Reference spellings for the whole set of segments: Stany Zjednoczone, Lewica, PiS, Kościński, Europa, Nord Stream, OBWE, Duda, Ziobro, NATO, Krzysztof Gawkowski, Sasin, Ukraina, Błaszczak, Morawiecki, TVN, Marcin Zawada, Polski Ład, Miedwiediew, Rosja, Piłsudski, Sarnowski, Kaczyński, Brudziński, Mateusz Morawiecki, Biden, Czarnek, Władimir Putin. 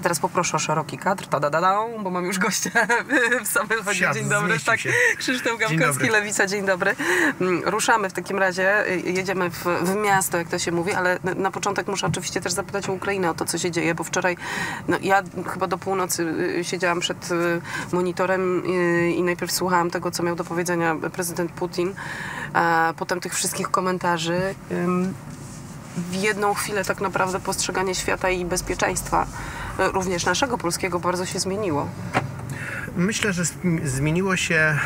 A teraz poproszę o szeroki kadr, bo mam już gościa w samym chodzie. Dzień dobry, tak, Krzysztof Gawkowski, Lewica, dzień dobry. Ruszamy w takim razie, jedziemy w miasto, jak to się mówi, ale na początek muszę oczywiście też zapytać o Ukrainę, o to, co się dzieje, bo wczoraj, no, ja chyba do północy siedziałam przed monitorem i najpierw słuchałam tego, co miał do powiedzenia prezydent Putin, a potem tych wszystkich komentarzy. W jedną chwilę tak naprawdę postrzeganie świata i bezpieczeństwa, również naszego polskiego, bardzo się zmieniło. Myślę, że zmieniło się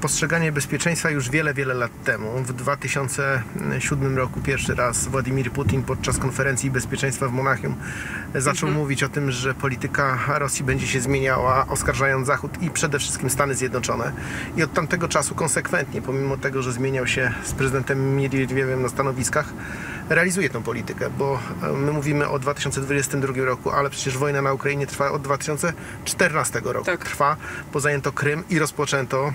postrzeganie bezpieczeństwa już wiele, wiele lat temu. W 2007 roku pierwszy raz Władimir Putin podczas konferencji bezpieczeństwa w Monachium zaczął mówić o tym, że polityka Rosji będzie się zmieniała, oskarżając Zachód i przede wszystkim Stany Zjednoczone. I od tamtego czasu konsekwentnie, pomimo tego, że zmieniał się z prezydentem Miedwiediewem na stanowiskach, realizuje tą politykę, bo my mówimy o 2022 roku, ale przecież wojna na Ukrainie trwa od 2014 roku. Tak. Trwa, bo zajęto Krym i rozpoczęto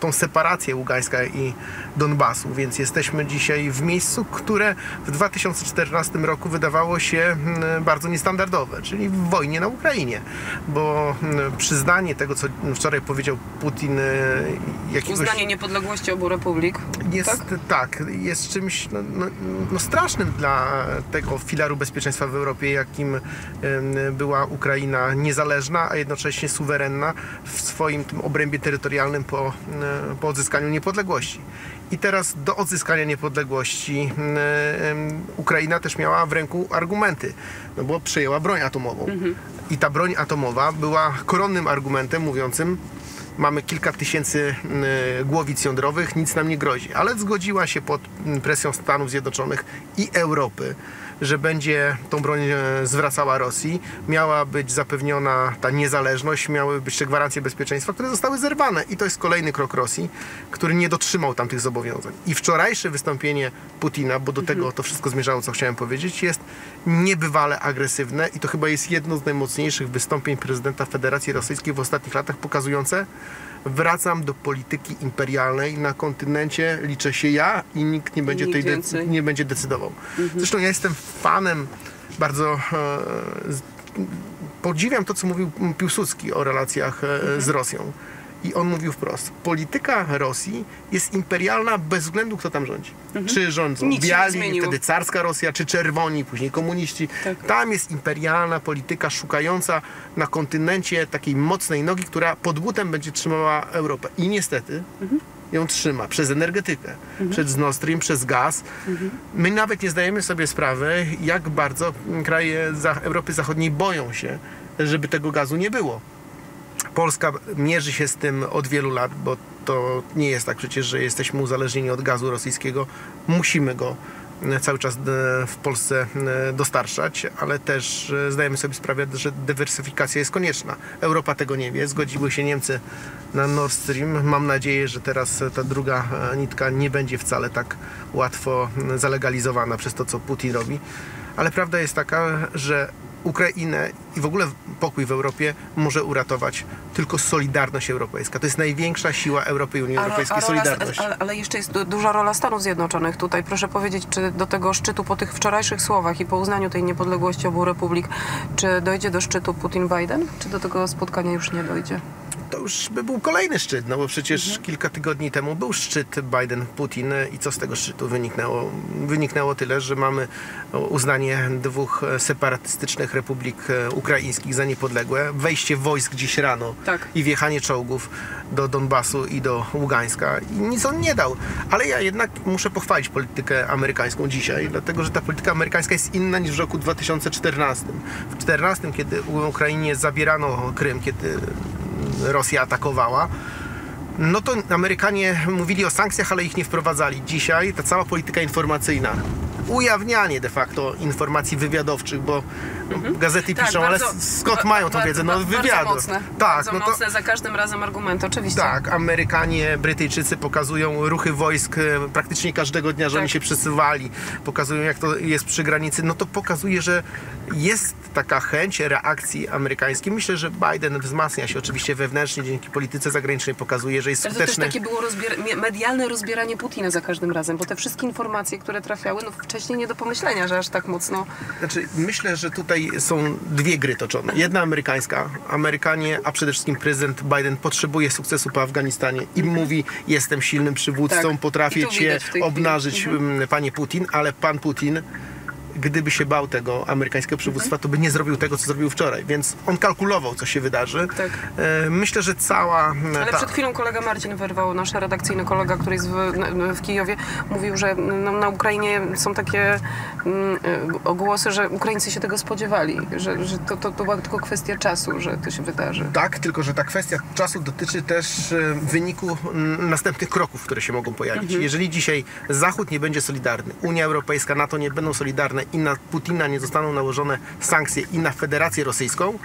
tą separację Ługańska i Donbasu, więc jesteśmy dzisiaj w miejscu, które w 2014 roku wydawało się bardzo niestandardowe, czyli w wojnie na Ukrainie, bo przyznanie tego, co wczoraj powiedział Putin, jakiegoś... Uznanie niepodległości obu republik. Jest, tak, jest czymś strasznym dla tego filaru bezpieczeństwa w Europie, jakim była Ukraina niezależna, a jednocześnie suwerenna w swoim tym obrębie terytorialnym po odzyskaniu niepodległości. I teraz do odzyskania niepodległości Ukraina też miała w ręku argumenty, no bo przejęła broń atomową. I ta broń atomowa była koronnym argumentem mówiącym: mamy kilka tysięcy głowic jądrowych, nic nam nie grozi. Ale zgodziła się pod presją Stanów Zjednoczonych i Europy, że będzie tą broń zwracała Rosji. Miała być zapewniona ta niezależność, miały być te gwarancje bezpieczeństwa, które zostały zerwane. I to jest kolejny krok Rosji, który nie dotrzymał tamtych zobowiązań. I wczorajsze wystąpienie Putina, bo do tego to wszystko zmierzało, co chciałem powiedzieć, jest niebywale agresywne i to chyba jest jedno z najmocniejszych wystąpień prezydenta Federacji Rosyjskiej w ostatnich latach, pokazujące: wracam do polityki imperialnej, na kontynencie liczę się ja i nikt nie będzie, nie będzie decydował. Zresztą ja jestem fanem, bardzo podziwiam to, co mówił Piłsudski o relacjach z Rosją. I on mówił wprost: polityka Rosji jest imperialna bez względu, kto tam rządzi. Czy rządzą biali, wtedy carska Rosja, czy czerwoni, później komuniści. Tak. Tam jest imperialna polityka szukająca na kontynencie takiej mocnej nogi, która pod butem będzie trzymała Europę. I niestety ją trzyma przez energetykę, przez Nord Stream, przez gaz. My nawet nie zdajemy sobie sprawy, jak bardzo kraje Europy Zachodniej boją się, żeby tego gazu nie było. Polska mierzy się z tym od wielu lat, bo to nie jest tak przecież, że jesteśmy uzależnieni od gazu rosyjskiego. Musimy go cały czas w Polsce dostarczać, ale też zdajemy sobie sprawę, że dywersyfikacja jest konieczna. Europa tego nie wie. Zgodziły się Niemcy na Nord Stream. Mam nadzieję, że teraz ta druga nitka nie będzie wcale tak łatwo zalegalizowana przez to, co Putin robi. Ale prawda jest taka, że Ukrainę i w ogóle pokój w Europie może uratować tylko solidarność europejska. To jest największa siła Europy i Unii Europejskiej, solidarność. Ale jeszcze jest duża rola Stanów Zjednoczonych tutaj. Proszę powiedzieć, czy do tego szczytu, po tych wczorajszych słowach i po uznaniu tej niepodległości obu republik, czy dojdzie do szczytu Putin-Biden? Czy do tego spotkania już nie dojdzie? To już by był kolejny szczyt, no bo przecież kilka tygodni temu był szczyt Biden-Putin i co z tego szczytu wyniknęło? Wyniknęło tyle, że mamy uznanie dwóch separatystycznych republik ukraińskich za niepodległe, wejście wojsk dziś rano i wjechanie czołgów do Donbasu i do Ługańska. I nic on nie dał. Ale ja jednak muszę pochwalić politykę amerykańską dzisiaj, dlatego że ta polityka amerykańska jest inna niż w roku 2014. W 2014, kiedy Ukrainie zabierano Krym, kiedy Rosja atakowała, no to Amerykanie mówili o sankcjach, ale ich nie wprowadzali. Dzisiaj ta cała polityka informacyjna, ujawnianie de facto informacji wywiadowczych, bo gazety piszą, bardzo, ale skąd mają tą wiedzę? No wywiadu. Mocne, tak, no to mocne, za każdym razem argument, oczywiście. Tak, Amerykanie, Brytyjczycy pokazują ruchy wojsk praktycznie każdego dnia, że oni się przesuwali, pokazują, jak to jest przy granicy. No to pokazuje, że jest taka chęć reakcji amerykańskiej. Myślę, że Biden wzmacnia się oczywiście wewnętrznie, dzięki polityce zagranicznej pokazuje, że jest skuteczny. Ale to też takie było medialne rozbieranie Putina za każdym razem, bo te wszystkie informacje, które trafiały, no wcześniej nie do pomyślenia, że aż tak mocno... Znaczy, myślę, że tutaj są dwie gry toczone. Jedna amerykańska. Amerykanie, a przede wszystkim prezydent Biden potrzebuje sukcesu po Afganistanie i mówi, jestem silnym przywódcą, tak, potrafię cię obnażyć, panie Putin, ale pan Putin, gdyby się bał tego amerykańskiego przywództwa, to by nie zrobił tego, co zrobił wczoraj. Więc on kalkulował, co się wydarzy. Tak. Myślę, że cała... Ale przed chwilą kolega Marcin wyrwał, nasz redakcyjny kolega, który jest w Kijowie, mówił, że na Ukrainie są takie ogłosy, że Ukraińcy się tego spodziewali, że to była tylko kwestia czasu, że to się wydarzy. Tak, tylko że ta kwestia czasu dotyczy też wyniku następnych kroków, które się mogą pojawić. Jeżeli dzisiaj Zachód nie będzie solidarny, Unia Europejska, NATO nie będą solidarne, i na Putina nie zostaną nałożone sankcje i na Federację Rosyjską,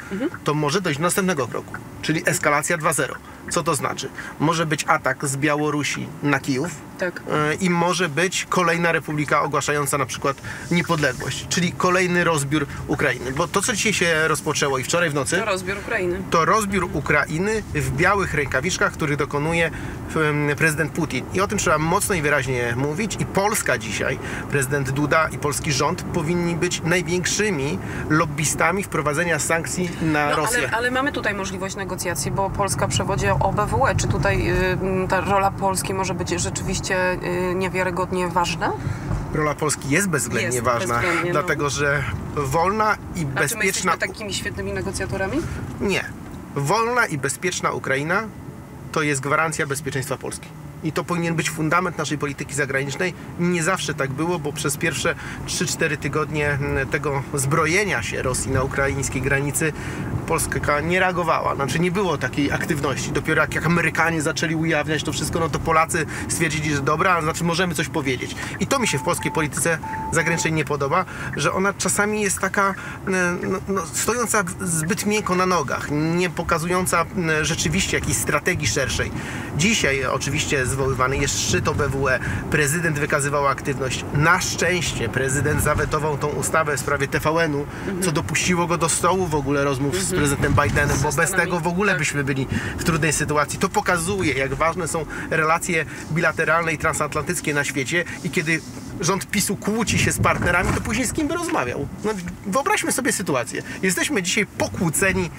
to może dojść do następnego kroku, czyli eskalacja 2.0. Co to znaczy? Może być atak z Białorusi na Kijów, tak, i może być kolejna republika ogłaszająca na przykład niepodległość, czyli kolejny rozbiór Ukrainy. Bo to, co dzisiaj się rozpoczęło i wczoraj w nocy, to rozbiór Ukrainy. To rozbiór Ukrainy w białych rękawiczkach, których dokonuje prezydent Putin. I o tym trzeba mocno i wyraźnie mówić. I Polska dzisiaj, prezydent Duda i polski rząd powinni być największymi lobbystami wprowadzenia sankcji na Rosję. Ale mamy tutaj możliwość negocjacji, bo Polska przewodzi OBWE. Czy tutaj ta rola Polski może być rzeczywiście niewiarygodnie ważna? Rola Polski jest bezwzględnie ważna, dlatego że wolna i bezpieczna... Czy my jesteśmy takimi świetnymi negocjatorami? Nie. Wolna i bezpieczna Ukraina to jest gwarancja bezpieczeństwa Polski. I to powinien być fundament naszej polityki zagranicznej. Nie zawsze tak było, bo przez pierwsze 3-4 tygodnie tego zbrojenia się Rosji na ukraińskiej granicy Polska nie reagowała. Znaczy nie było takiej aktywności. Dopiero jak Amerykanie zaczęli ujawniać to wszystko, no to Polacy stwierdzili, że dobra, znaczy możemy coś powiedzieć. I to mi się w polskiej polityce zagranicznej nie podoba, że ona czasami jest taka stojąca zbyt miękko na nogach, nie pokazująca rzeczywiście jakiejś strategii szerszej. Dzisiaj oczywiście zwoływany jest szczyt OBWE, prezydent wykazywał aktywność. Na szczęście prezydent zawetował tą ustawę w sprawie TVN-u, co dopuściło go do stołu w ogóle rozmów z prezydentem Bidenem, bo bez tego w ogóle byśmy byli w trudnej sytuacji. To pokazuje, jak ważne są relacje bilateralne i transatlantyckie na świecie i kiedy rząd PiS-u kłóci się z partnerami, to później z kim by rozmawiał. No, wyobraźmy sobie sytuację. Jesteśmy dzisiaj pokłóceni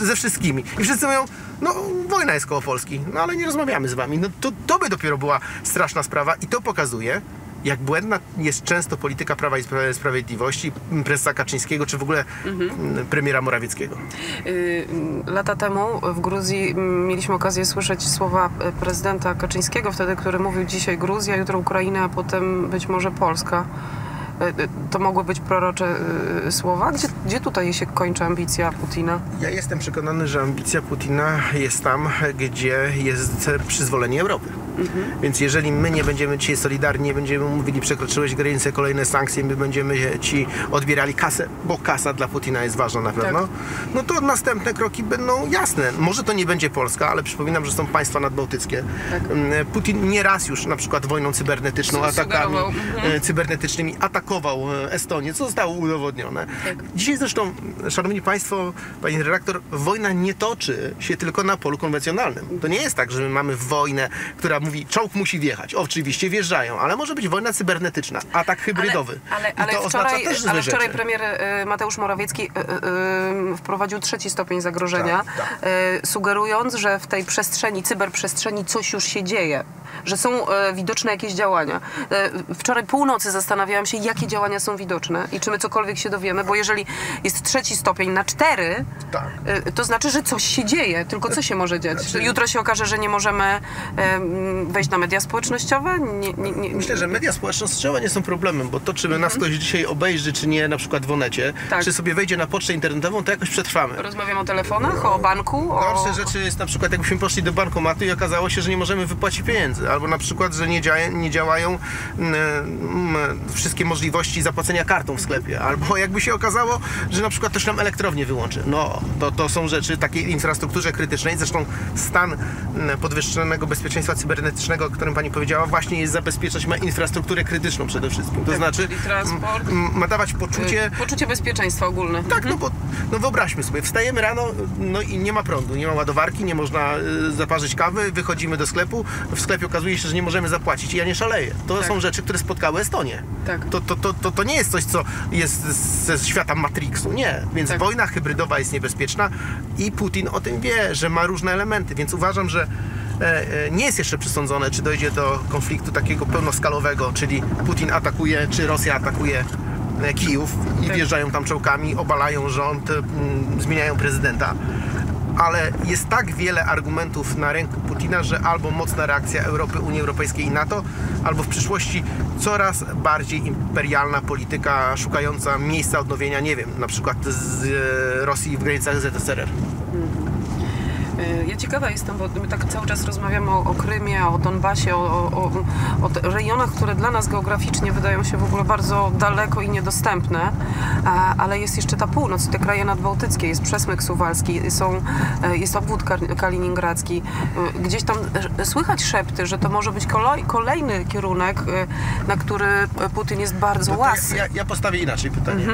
ze wszystkimi. I wszyscy mówią, no wojna jest koło Polski, no ale nie rozmawiamy z wami. No to by dopiero była straszna sprawa i to pokazuje, jak błędna jest często polityka Prawa i Sprawiedliwości, prezesa Kaczyńskiego, czy w ogóle premiera Morawieckiego. Lata temu w Gruzji mieliśmy okazję słyszeć słowa prezydenta Kaczyńskiego wtedy, który mówił: dzisiaj Gruzja, jutro Ukraina, a potem być może Polska. To mogły być prorocze słowa? Gdzie tutaj się kończy ambicja Putina? Ja jestem przekonany, że ambicja Putina jest tam, gdzie jest przyzwolenie Europy. Więc jeżeli my nie będziemy dzisiaj solidarni, nie będziemy mówili, przekroczyłeś granicę, kolejne sankcje, my będziemy ci odbierali kasę, bo kasa dla Putina jest ważna na pewno, tak, no to następne kroki będą jasne. Może to nie będzie Polska, ale przypominam, że są państwa nadbałtyckie. Tak. Putin nieraz już na przykład wojną cybernetyczną, atakami cybernetycznymi atakował Estonię, co zostało udowodnione. Tak. Dzisiaj zresztą, szanowni państwo, pani redaktor, wojna nie toczy się tylko na polu konwencjonalnym. To nie jest tak, że my mamy wojnę, która mówi, czołg musi wjechać. Oczywiście wjeżdżają, ale może być wojna cybernetyczna, atak hybrydowy. Ale wczoraj premier Mateusz Morawiecki wprowadził trzeci stopień zagrożenia, sugerując, że w tej przestrzeni, cyberprzestrzeni coś już się dzieje, że są widoczne jakieś działania. Wczoraj północy zastanawiałam się, jakie działania są widoczne i czy my cokolwiek się dowiemy, bo jeżeli jest trzeci stopień na 4, to znaczy, że coś się dzieje, tylko co się może dziać? Znaczy... Jutro się okaże, że nie możemy... wejść na media społecznościowe? Nie. Myślę, że media społecznościowe nie są problemem, bo to, czy nas ktoś dzisiaj obejrzy, czy nie, na przykład w Onecie, czy sobie wejdzie na pocztę internetową, to jakoś przetrwamy. Rozmawiam o telefonach, o banku, Gorsze rzeczy jest na przykład, jakbyśmy poszli do bankomatu i okazało się, że nie możemy wypłacić pieniędzy, albo na przykład, że nie działają wszystkie możliwości zapłacenia kartą w sklepie, albo jakby się okazało, że na przykład ktoś nam elektrownię wyłączy. No, to są rzeczy takiej infrastrukturze krytycznej, zresztą stan podwyższonego bezpieczeństwa cybernetycznego cybernetycznego, o którym pani powiedziała, właśnie jest zabezpieczać ma infrastrukturę krytyczną przede wszystkim. To znaczy transport, ma dawać poczucie... Poczucie bezpieczeństwa ogólne. Tak, no bo no wyobraźmy sobie, wstajemy rano no i nie ma prądu, nie ma ładowarki, nie można zaparzyć kawy, wychodzimy do sklepu, w sklepie okazuje się, że nie możemy zapłacić i ja nie szaleję. To tak. Są rzeczy, które spotkały Estonię. Tak. To nie jest coś, co jest ze świata Matrixu, nie. Więc tak. Wojna hybrydowa jest niebezpieczna i Putin o tym wie, że ma różne elementy, więc uważam, że nie jest jeszcze przesądzone, czy dojdzie do konfliktu takiego pełnoskalowego, czyli Putin atakuje, czy Rosja atakuje Kijów i wjeżdżają tam czołgami, obalają rząd, zmieniają prezydenta. Ale jest tak wiele argumentów na rynku Putina, że albo mocna reakcja Europy, Unii Europejskiej i NATO, albo w przyszłości coraz bardziej imperialna polityka szukająca miejsca odnowienia, nie wiem, na przykład z Rosji w granicach ZSRR. Ja ciekawa jestem, bo my tak cały czas rozmawiamy o Krymie, o Donbasie, o rejonach, które dla nas geograficznie wydają się w ogóle bardzo daleko i niedostępne, ale jest jeszcze ta północ, te kraje nadbałtyckie, jest przesmyk suwalski, jest obwód kaliningradzki. Gdzieś tam słychać szepty, że to może być kolejny kierunek, na który Putin jest bardzo łasny. Ja postawię inaczej pytanie.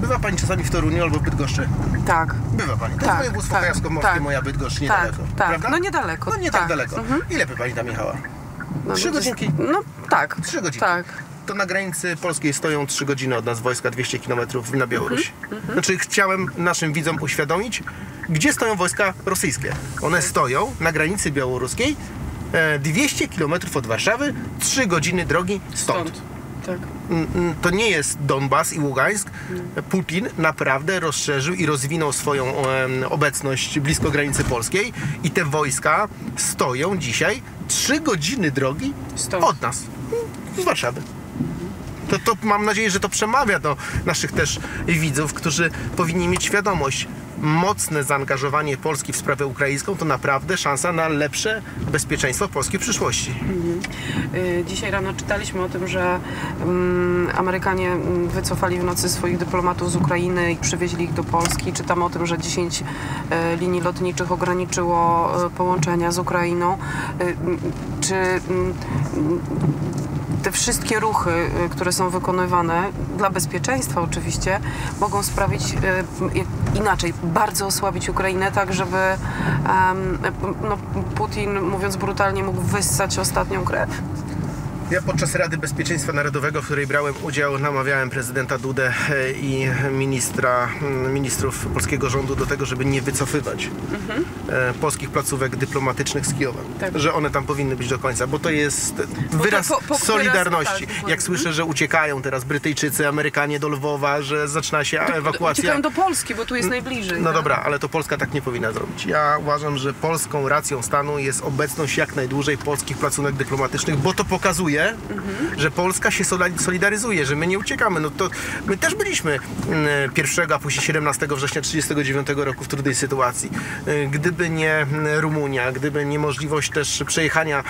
Bywa pani czasami w Toruniu albo w Bydgoszczy? Tak. Bywa pani. To jest województwo kujawsko-morskie, moja Bydgoszcz, niedaleko. Tak, prawda? No niedaleko. No nie tak daleko. Ile by pani tam jechała? 3 godzinki? No tak. 3 godziny. Tak. To na granicy polskiej stoją 3 godziny od nas wojska, 200 km na Białorusi. Znaczy chciałem naszym widzom uświadomić, gdzie stoją wojska rosyjskie. One stoją na granicy białoruskiej, 200 km od Warszawy, 3 godziny drogi stąd. Tak. To nie jest Donbas i Ługańsk. Putin naprawdę rozszerzył i rozwinął swoją obecność blisko granicy polskiej i te wojska stoją dzisiaj 3 godziny drogi od nas, z Warszawy. To mam nadzieję, że to przemawia do naszych też widzów, którzy powinni mieć świadomość. Mocne zaangażowanie Polski w sprawę ukraińską to naprawdę szansa na lepsze bezpieczeństwo Polski w przyszłości. Dzisiaj rano czytaliśmy o tym, że Amerykanie wycofali w nocy swoich dyplomatów z Ukrainy i przywieźli ich do Polski. Czytamy o tym, że 10 linii lotniczych ograniczyło połączenia z Ukrainą. Czy te wszystkie ruchy, które są wykonywane, dla bezpieczeństwa oczywiście, mogą sprawić, inaczej, bardzo osłabić Ukrainę, tak żeby Putin, mówiąc brutalnie, mógł wyssać ostatnią krew? Ja podczas Rady Bezpieczeństwa Narodowego, w której brałem udział, namawiałem prezydenta Dudę i ministrów polskiego rządu do tego, żeby nie wycofywać polskich placówek dyplomatycznych z Kijowa. Tak. Że one tam powinny być do końca, bo to jest wyraz solidarności. Jak słyszę, że uciekają teraz Brytyjczycy, Amerykanie do Lwowa, że zaczyna się ewakuacja. Uciekają do Polski, bo tu jest najbliżej. No dobra, ale to Polska tak nie powinna zrobić. Ja uważam, że polską racją stanu jest obecność jak najdłużej polskich placówek dyplomatycznych, bo to pokazuje, że Polska się solidaryzuje, że my nie uciekamy. No to my też byliśmy 1, a później 17 września 1939 roku w trudnej sytuacji. Gdyby nie Rumunia, gdyby nie możliwość też przejechania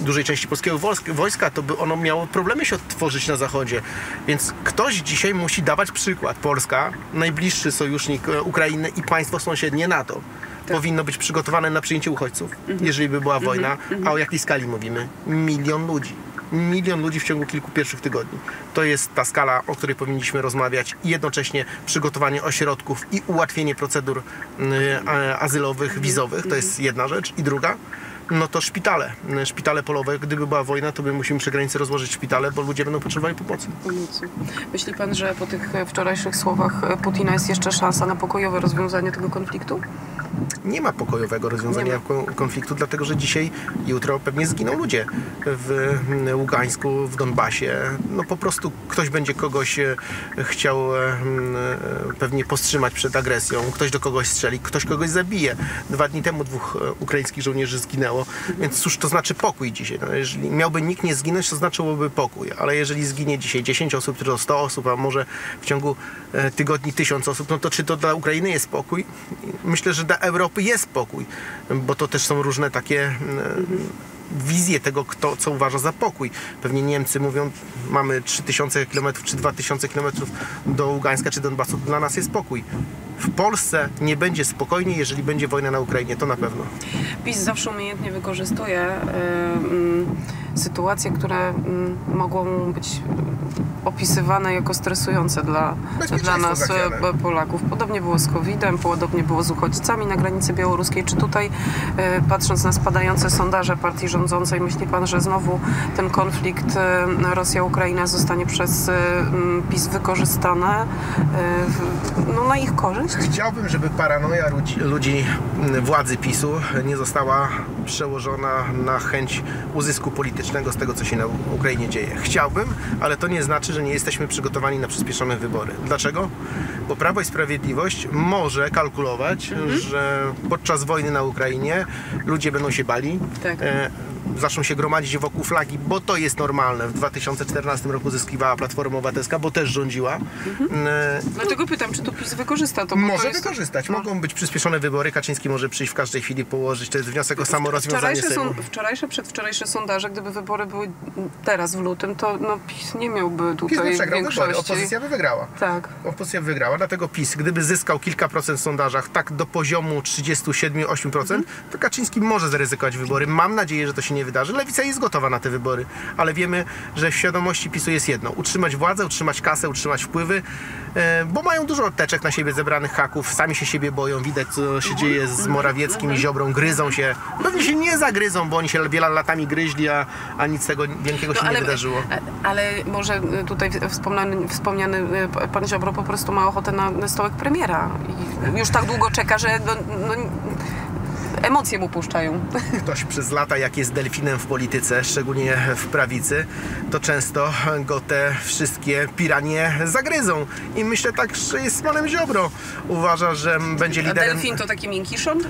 dużej części polskiego wojska, to by ono miało problemy się odtworzyć na zachodzie. Więc ktoś dzisiaj musi dawać przykład. Polska, najbliższy sojusznik Ukrainy i państwo sąsiednie NATO. Tak. Powinno być przygotowane na przyjęcie uchodźców, jeżeli by była wojna. A o jakiej skali mówimy? 1 milion ludzi. 1 milion ludzi w ciągu kilku pierwszych tygodni. To jest ta skala, o której powinniśmy rozmawiać i jednocześnie przygotowanie ośrodków i ułatwienie procedur azylowych, wizowych. To jest jedna rzecz. I druga, no to szpitale polowe. Gdyby była wojna, to by musimy przy granicy rozłożyć szpitale, bo ludzie będą potrzebowali pomocy. Myśli pan, że po tych wczorajszych słowach Putina jest jeszcze szansa na pokojowe rozwiązanie tego konfliktu? Nie ma pokojowego rozwiązania konfliktu, dlatego że dzisiaj, jutro pewnie zginą ludzie w Ługańsku, w Donbasie. No po prostu ktoś będzie kogoś chciał pewnie powstrzymać przed agresją, ktoś do kogoś strzeli, ktoś kogoś zabije. 2 dni temu 2 ukraińskich żołnierzy zginęło, więc cóż to znaczy pokój dzisiaj? No, jeżeli miałby nikt nie zginąć, to znaczyłoby pokój, ale jeżeli zginie dzisiaj 10 osób, to 100 osób, a może w ciągu tygodni 1000 osób, no to czy to dla Ukrainy jest pokój? Myślę, że dla Europy jest pokój, bo to też są różne takie wizje tego, co uważa za pokój. Pewnie Niemcy mówią, mamy 3000 km czy 2000 km do Ługańska czy Donbasu, dla nas jest pokój. w Polsce nie będzie spokojnie, jeżeli będzie wojna na Ukrainie, to na pewno. PiS zawsze umiejętnie wykorzystuje sytuacje, które mogą być opisywane jako stresujące dla nas, Polaków. Podobnie było z COVID-em, podobnie było z uchodźcami na granicy białoruskiej. Czy tutaj, patrząc na spadające sondaże partii rządzącej, myśli pan, że znowu ten konflikt Rosja-Ukraina zostanie przez PiS wykorzystany na ich korzyść? Chciałbym, żeby paranoja ludzi władzy PiSu nie została przełożona na chęć uzysku politycznego z tego, co się na Ukrainie dzieje. Chciałbym, ale to nie znaczy, że nie jesteśmy przygotowani na przyspieszone wybory. Dlaczego? Bo Prawo i Sprawiedliwość może kalkulować, że podczas wojny na Ukrainie ludzie będą się bali, tak. Zaczną się gromadzić wokół flagi, bo to jest normalne. W 2014 roku zyskiwała Platforma Obywatelska, bo też rządziła. Dlatego pytam, czy to PiS wykorzysta to? Może wykorzystać. Mogą być przyspieszone wybory. Kaczyński może przyjść w każdej chwili, położyć. To jest wniosek o samorozwiązanie Sejmu. Wczorajsze, przedwczorajsze sondaże, gdyby wybory były teraz w lutym, to PiS nie miałby tutaj większości. Opozycja by wygrała. Tak. Opozycja by wygrała. Dlatego PiS, gdyby zyskał kilka procent w sondażach, tak do poziomu 37-8%, to Kaczyński może zaryzykować wybory. Mam nadzieję, że to się nie wydarzy. Lewica jest gotowa na te wybory, ale wiemy, że w świadomości PiSu jest jedno. Utrzymać władzę, utrzymać kasę, utrzymać wpływy, bo mają dużo odteczek na siebie zebranych, haków, sami się siebie boją, widać co się dzieje z Morawieckim i Ziobrą, gryzą się. Pewnie się nie zagryzą, bo oni się wiele latami gryźli, a nic tego wielkiego się nie wydarzyło. Ale może tutaj wspomniany pan Ziobro po prostu ma ochotę na stołek premiera. I już tak długo czeka, że emocje mu puszczają. Ktoś przez lata, jak jest delfinem w polityce, szczególnie w prawicy, to często go te wszystkie piranie zagryzą. I myślę tak, że jest z panem Ziobro. Uważa, że będzie liderem... A delfin to taki miękiszon?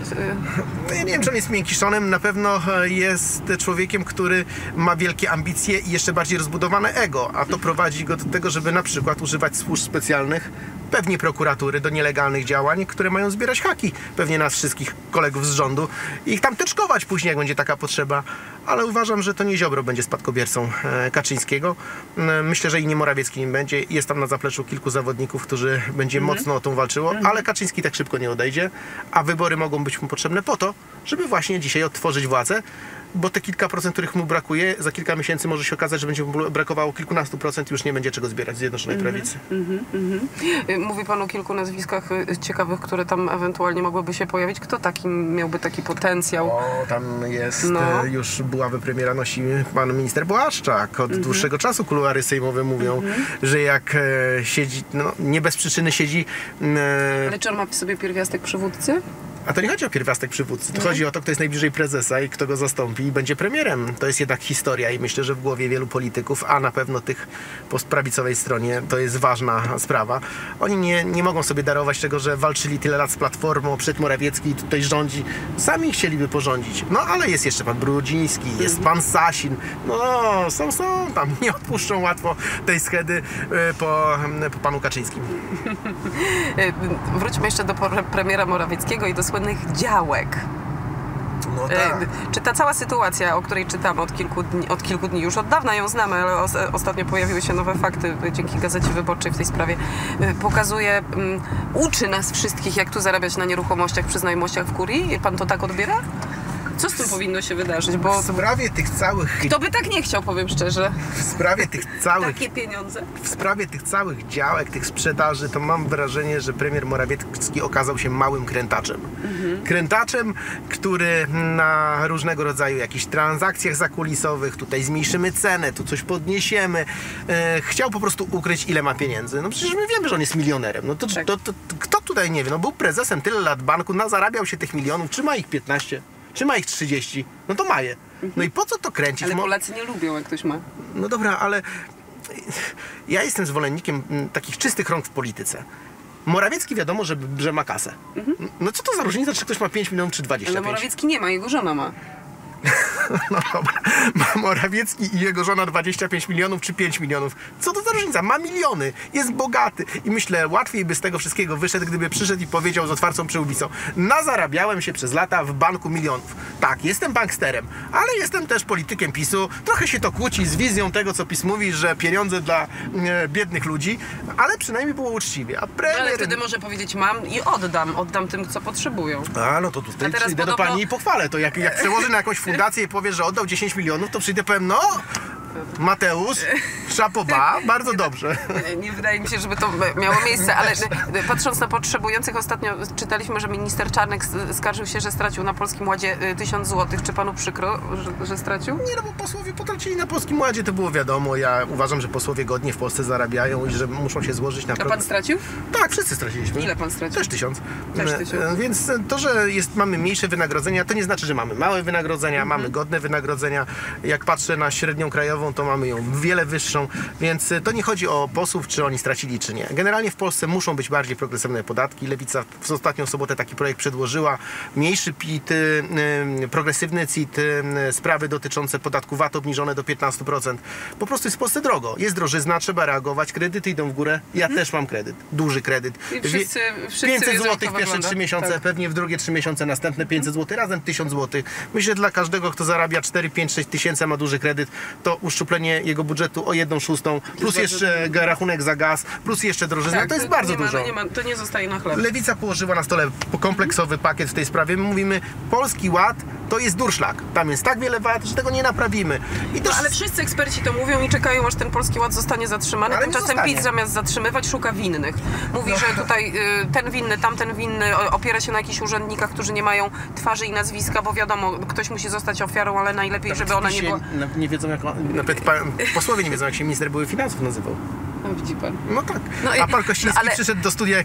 Ja nie wiem, czy on jest miękiszonem. Na pewno jest człowiekiem, który ma wielkie ambicje i jeszcze bardziej rozbudowane ego. A to prowadzi go do tego, żeby na przykład używać służb specjalnych, pewnie prokuratury, do nielegalnych działań, które mają zbierać haki. Pewnie nas wszystkich kolegów z rządu. I ich tam teczkować później, jak będzie taka potrzeba. Ale uważam, że to nie Ziobro będzie spadkobiercą Kaczyńskiego. Myślę, że i nie Morawiecki nim będzie. Jest tam na zapleczu kilku zawodników, którzy będzie mocno o tą walczyło, ale Kaczyński tak szybko nie odejdzie. A wybory mogą być mu potrzebne po to, żeby właśnie dzisiaj odtworzyć władzę, bo te kilka procent, których mu brakuje, za kilka miesięcy może się okazać, że będzie mu brakowało kilkunastu procent i już nie będzie czego zbierać z Zjednoczonej Prawicy. Mówi pan o kilku nazwiskach ciekawych, które tam ewentualnie mogłyby się pojawić. Kto miałby taki potencjał? O, tam jest, już buławę premiera nosi pan minister Błaszczak. Od dłuższego czasu kuluary sejmowe mówią, że jak siedzi, nie bez przyczyny siedzi... Ale czy on ma w sobie pierwiastek przywódcy? A to nie chodzi o pierwiastek przywódcy, to chodzi o to, kto jest najbliżej prezesa i kto go zastąpi i będzie premierem. To jest jednak historia i myślę, że w głowie wielu polityków, a na pewno tych po prawicowej stronie, to jest ważna sprawa. Oni nie mogą sobie darować tego, że walczyli tyle lat z Platformą, przed Morawiecki i tutaj rządzi. Sami chcieliby porządzić. No ale jest jeszcze pan Brudziński, jest pan Sasin. No, są tam. Nie odpuszczą łatwo tej schedy po panu Kaczyńskim. Wróćmy jeszcze do premiera Morawieckiego i do działek. No tak. Czy ta cała sytuacja, o której czytamy od kilku dni, już od dawna ją znamy, ale ostatnio pojawiły się nowe fakty dzięki Gazecie Wyborczej w tej sprawie, pokazuje, uczy nas wszystkich, jak tu zarabiać na nieruchomościach, przy znajomościach w kurii? Pan to tak odbiera? Co z tym powinno się wydarzyć? Bo w sprawie tych całych... Kto by tak nie chciał, powiem szczerze. W sprawie tych całych... Takie pieniądze. W sprawie tych całych działek, tych sprzedaży, to mam wrażenie, że premier Morawiecki okazał się małym krętaczem. Krętaczem, który na różnego rodzaju jakichś transakcjach zakulisowych, tutaj zmniejszymy cenę, tu coś podniesiemy, chciał po prostu ukryć, ile ma pieniędzy. No przecież my wiemy, że on jest milionerem. No to, tak. Kto tutaj nie wie? No był prezesem tyle lat banku, zarabiał się tych milionów, czy ma ich 15? Czy ma ich 30? No to ma je. No i po co to kręcić? Ale Polacy nie lubią, jak ktoś ma. No dobra, ale ja jestem zwolennikiem takich czystych rąk w polityce. Morawiecki wiadomo, że ma kasę. No co to za różnica, czy ktoś ma 5 milionów, czy 20? Ale Morawiecki nie ma, jego żona ma. No dobra, ma Morawiecki i jego żona 25 milionów czy 5 milionów. Co to za różnica? Ma miliony, jest bogaty i myślę, łatwiej by z tego wszystkiego wyszedł, gdyby przyszedł i powiedział z otwartą przyłbicą: nazarabiałem się przez lata w banku milionów. Tak, jestem banksterem, ale jestem też politykiem PiSu. Trochę się to kłóci z wizją tego, co PiS mówi, że pieniądze dla biednych ludzi, ale przynajmniej było uczciwie. A premier... Ale wtedy może powiedzieć: mam i oddam tym, co potrzebują. A no to tutaj teraz idę do pani i pochwalę to. Jak przełoży na jakąś fundację i powie, że oddał 10 milionów, to przyjdę i powiem: no... Mateusz, szapoba, bardzo dobrze. Nie wydaje mi się, żeby to miało miejsce, ale patrząc na potrzebujących, ostatnio czytaliśmy, że minister Czarnek skarżył się, że stracił na Polskim Ładzie 1000 zł. Czy panu przykro, że stracił? Nie, no bo posłowie potracili na Polskim Ładzie, to było wiadomo. Ja uważam, że posłowie godnie w Polsce zarabiają i że muszą się złożyć na... A pan stracił? Tak, wszyscy straciliśmy. Ile pan stracił? Też 1000. Więc to, że mamy mniejsze wynagrodzenia, to nie znaczy, że mamy małe wynagrodzenia, mamy godne wynagrodzenia. Jak patrzę na średnią krajową, to mamy ją wiele wyższą, więc to nie chodzi o posłów, czy oni stracili, czy nie. Generalnie w Polsce muszą być bardziej progresywne podatki. Lewica w ostatnią sobotę taki projekt przedłożyła. Mniejszy PIT, progresywny CIT, sprawy dotyczące podatku VAT obniżone do 15%. Po prostu jest w Polsce drogo. Jest drożyzna, trzeba reagować, kredyty idą w górę. Ja też mam kredyt, duży kredyt. I wszyscy 500 zł w pierwsze 3 miesiące, tak. Pewnie w drugie 3 miesiące następne 500 zł, razem 1000 zł. Myślę, że dla każdego, kto zarabia 4, 5, 6 tysięcy, ma duży kredyt, to uszczuplenie jego budżetu o 1/6, plus jeszcze rachunek za gaz, plus jeszcze drożyzna, tak, to jest bardzo dużo. To nie zostaje na chleb. Lewica położyła na stole kompleksowy pakiet w tej sprawie. My mówimy: Polski Ład to jest durszlak. Tam jest tak wiele wad, że tego nie naprawimy. I też... no, ale wszyscy eksperci to mówią i czekają, aż ten Polski Ład zostanie zatrzymany. Ale tymczasem PiS zamiast zatrzymywać, szuka winnych. Mówi, że tutaj ten winny, tamten winny, opiera się na jakichś urzędnikach, którzy nie mają twarzy i nazwiska, bo wiadomo, ktoś musi zostać ofiarą, ale najlepiej, tak, żeby ona nie była... Nie wiedzą, jak... Nawet posłowie nie wiedzą, jak się minister byłych finansów nazywał. No, widzi pan. No tak. No i, a pan Kościński przyszedł do studia,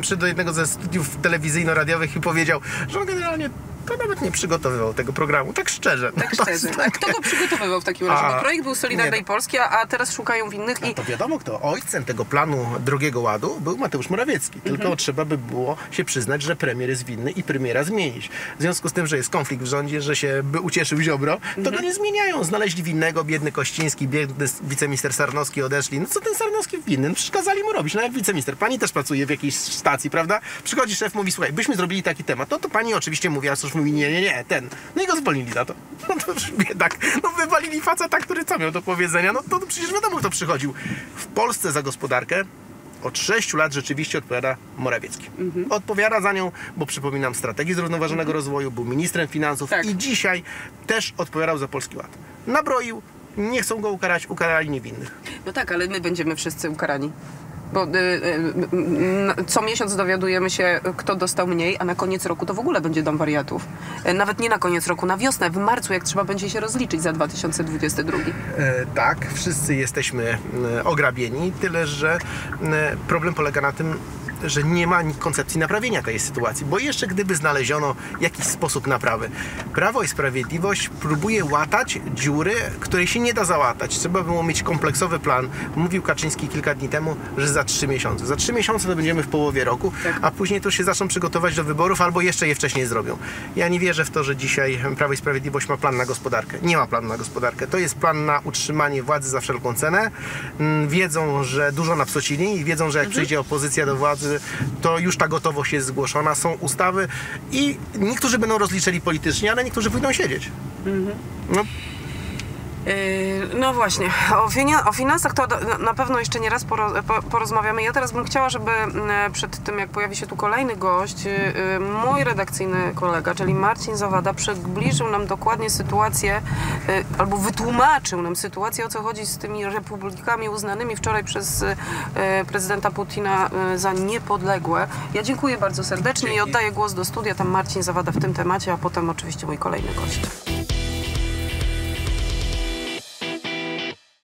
przyszedł do jednego ze studiów telewizyjno-radiowych i powiedział, że on generalnie to nawet nie przygotowywał tego programu, tak szczerze. Tak szczerze. A kto go przygotowywał w takim razie? Bo projekt był Solidarnej Polski, a teraz szukają winnych i... To wiadomo kto. Ojcem tego planu drugiego ładu był Mateusz Morawiecki. Tylko trzeba by było się przyznać, że premier jest winny i premiera zmienić. W związku z tym, że jest konflikt w rządzie, że się by ucieszył Ziobro, to go nie zmieniają. Znaleźli winnego, biedny Kościński, biedny wiceminister Sarnowski odeszli. No co ten Sarnowski winny? No, przeszkadzali mu robić. No jak wiceminister, pani też pracuje w jakiejś stacji, prawda? Przychodzi szef, mówi: słuchaj, byśmy zrobili taki temat. No to pani oczywiście mówi, a cóż, mówi: nie, ten. No i go zwolnili za to. No to już biedak. No wywalili faceta, który co miał do powiedzenia. No to przecież wiadomo, kto przychodził. W Polsce za gospodarkę od 6 lat rzeczywiście odpowiada Morawiecki. Odpowiada za nią, bo przypominam, strategii zrównoważonego rozwoju, był ministrem finansów, tak. I dzisiaj też odpowiadał za Polski Ład. Nabroił, nie chcą go ukarać, ukarali niewinnych. No tak, ale my będziemy wszyscy ukarani. Bo co miesiąc dowiadujemy się, kto dostał mniej, a na koniec roku to w ogóle będzie dom wariatów. Nawet nie na koniec roku, na wiosnę, w marcu, jak trzeba będzie się rozliczyć za 2022. Tak, wszyscy jesteśmy ograbieni, tyle że problem polega na tym, że nie ma koncepcji naprawienia tej sytuacji, bo jeszcze gdyby znaleziono jakiś sposób naprawy. Prawo i Sprawiedliwość próbuje łatać dziury, której się nie da załatać. Trzeba było mieć kompleksowy plan. Mówił Kaczyński kilka dni temu, że za 3 miesiące. Za 3 miesiące to będziemy w połowie roku, tak. A później to się zaczną przygotować do wyborów albo jeszcze je wcześniej zrobią. Ja nie wierzę w to, że dzisiaj Prawo i Sprawiedliwość ma plan na gospodarkę. Nie ma planu na gospodarkę. To jest plan na utrzymanie władzy za wszelką cenę. Wiedzą, że dużo napsocili i wiedzą, że jak przyjdzie opozycja do władzy, to już ta gotowość jest zgłoszona, są ustawy i niektórzy będą rozliczeni politycznie, ale niektórzy pójdą siedzieć. No. No właśnie, o finansach to na pewno jeszcze nie raz porozmawiamy. Ja teraz bym chciała, żeby przed tym, jak pojawi się tu kolejny gość, mój redakcyjny kolega, czyli Marcin Zawada, przybliżył nam dokładnie sytuację, albo wytłumaczył nam sytuację, o co chodzi z tymi republikami uznanymi wczoraj przez prezydenta Putina za niepodległe. Ja dziękuję bardzo serdecznie i oddaję głos do studia. Tam Marcin Zawada w tym temacie, a potem oczywiście mój kolejny gość.